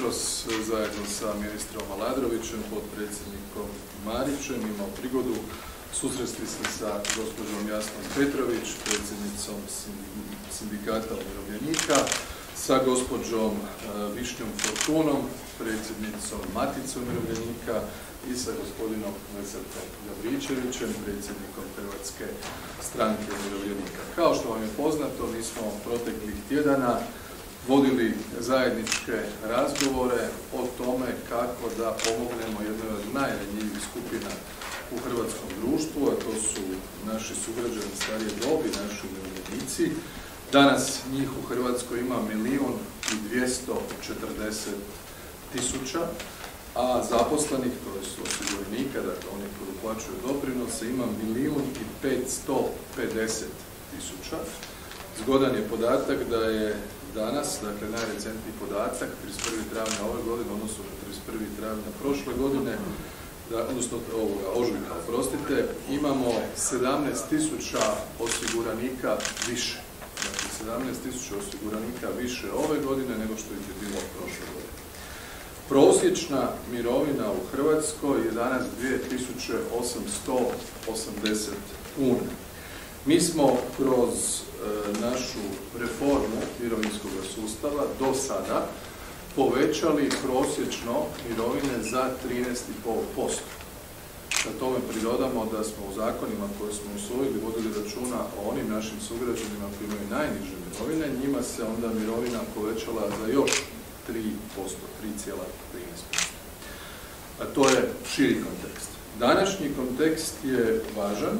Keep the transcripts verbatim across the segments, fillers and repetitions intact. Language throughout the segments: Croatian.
jutros zajedno sa ministrom Alardovićem, potpredsjednikom Marićem imao prigodu susresti se sa gospođom Jasnom Petrović, predsjednicom sindikata umirovljenika, sa gospođom Višnjom Fortunom, predsjednicom Matice umirovljenika i sa gospodinom Veselkom Gabričevićem, predsjednikom Hrvatske stranke umirovljenika. Kao što vam je poznato, mi smo proteklih tjedana vodili zajedničke razgovore o tome kako da pomognemo jednoj od najranjivijih skupina u hrvatskom društvu, a to su naši sugrađani starije dobi, naši umirovljenici. Danas njih u Hrvatskoj ima milijun i dvjesto četrdeset tisuća, a zaposlenih, to su osiguranika, dakle oni koji uplaćuju doprinose, ima milijun i petsto pedeset tisuća. Zgodan je podatak da je danas, dakle najrecentniji podatak, trideset prvog travnja ove godine, odnosno trideset prvog travnja prošle godine, da, odnosno ovoga, ožujka, oprostite, imamo sedamnaest tisuća osiguranika više. Dakle, sedamnaest tisuća osiguranika više ove godine nego što ih je bilo prošle godine. Prosječna mirovina u Hrvatskoj je danas dvije tisuće osamsto osamdeset kuna. Mi smo kroz e, našu reformu mirovinskog sustava do sada povećali prosječno mirovine za trinaest i pol posto. Kad tome pridodamo da smo u zakonima koje smo usvojili vodili računa o onim našim sugrađanima koji imaju najniže mirovine, njima se onda mirovina povećala za još tri posto, tri zarez trinaest posto. A to je širi kontekst. Današnji kontekst je važan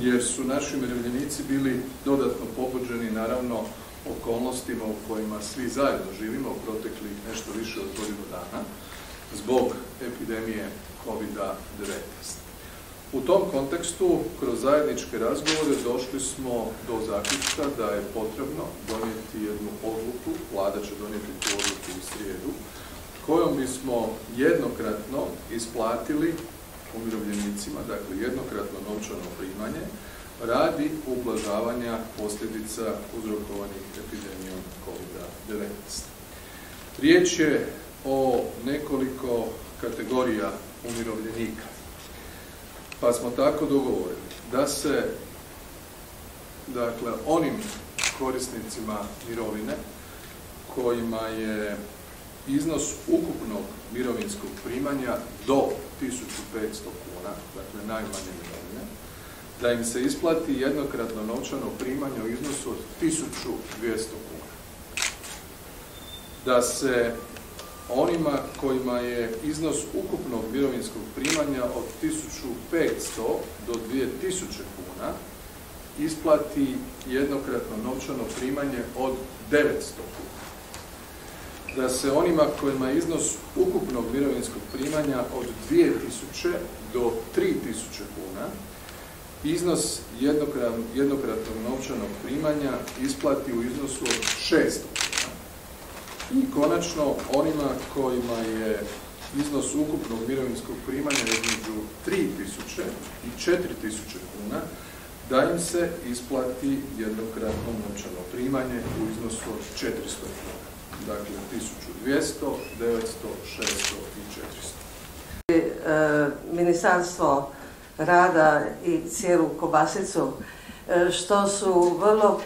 jer su naši umirovljenici bili dodatno pogođeni naravno okolnostima u kojima svi zajedno živimo u proteklih nešto više od godinu dana zbog epidemije kovid devetnaest. U tom kontekstu kroz zajedničke razgovore došli smo do zaključka da je potrebno donijeti jednu odluku, vlada će donijeti tu odluku u srijedu, kojom bismo jednokratno isplatili umirovljenicima, dakle jednokratno novčano primanje, radi ublažavanja posljedica uzrokovanih epidemijom kovid devetnaest. Riječ je o nekoliko kategorija umirovljenika, pa smo tako dogovorili da se dakle, onim korisnicima mirovine kojima je iznos ukupnog mirovinskog primanja do tisuću petsto kuna, dakle najmanje mirovine, da im se isplati jednokratno novčano primanje u iznosu od tisuću dvjesto kuna. Da se onima kojima je iznos ukupnog mirovinskog primanja od tisuću petsto do dvije tisuće kuna isplati jednokratno novčano primanje od devetsto kuna. Da se onima kojima je iznos ukupnog mirovinskog primanja od dvije tisuće do tri tisuće kuna iznos jednokratnog novčanog primanja isplati u iznosu od šesto kuna. I konačno onima kojima je iznos ukupnog mirovinskog primanja između tri tisuće i četiri tisuće kuna da im se isplati jednokratno novčano primanje u iznosu od četiristo kuna. Dakle, tisuću dvjesto, devetsto, šesto i četiristo. Ministarstvo rada i cijelu kobasicu, što su vrlo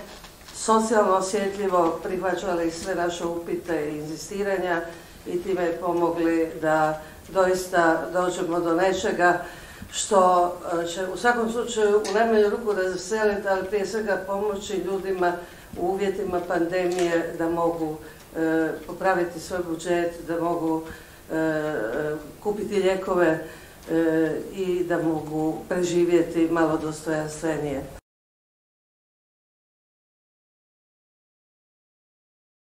socijalno osjetljivo prihvaćali sve naše upite i inzistiranja i time pomogli da doista dođemo do nečega što će u svakom slučaju u najmanju ruku razveseliti, ali prije svega pomoći ljudima u uvjetima pandemije da mogu e, popraviti svoj budžet, da mogu e, kupiti lijekove e, i da mogu preživjeti malo dostojanstvenije.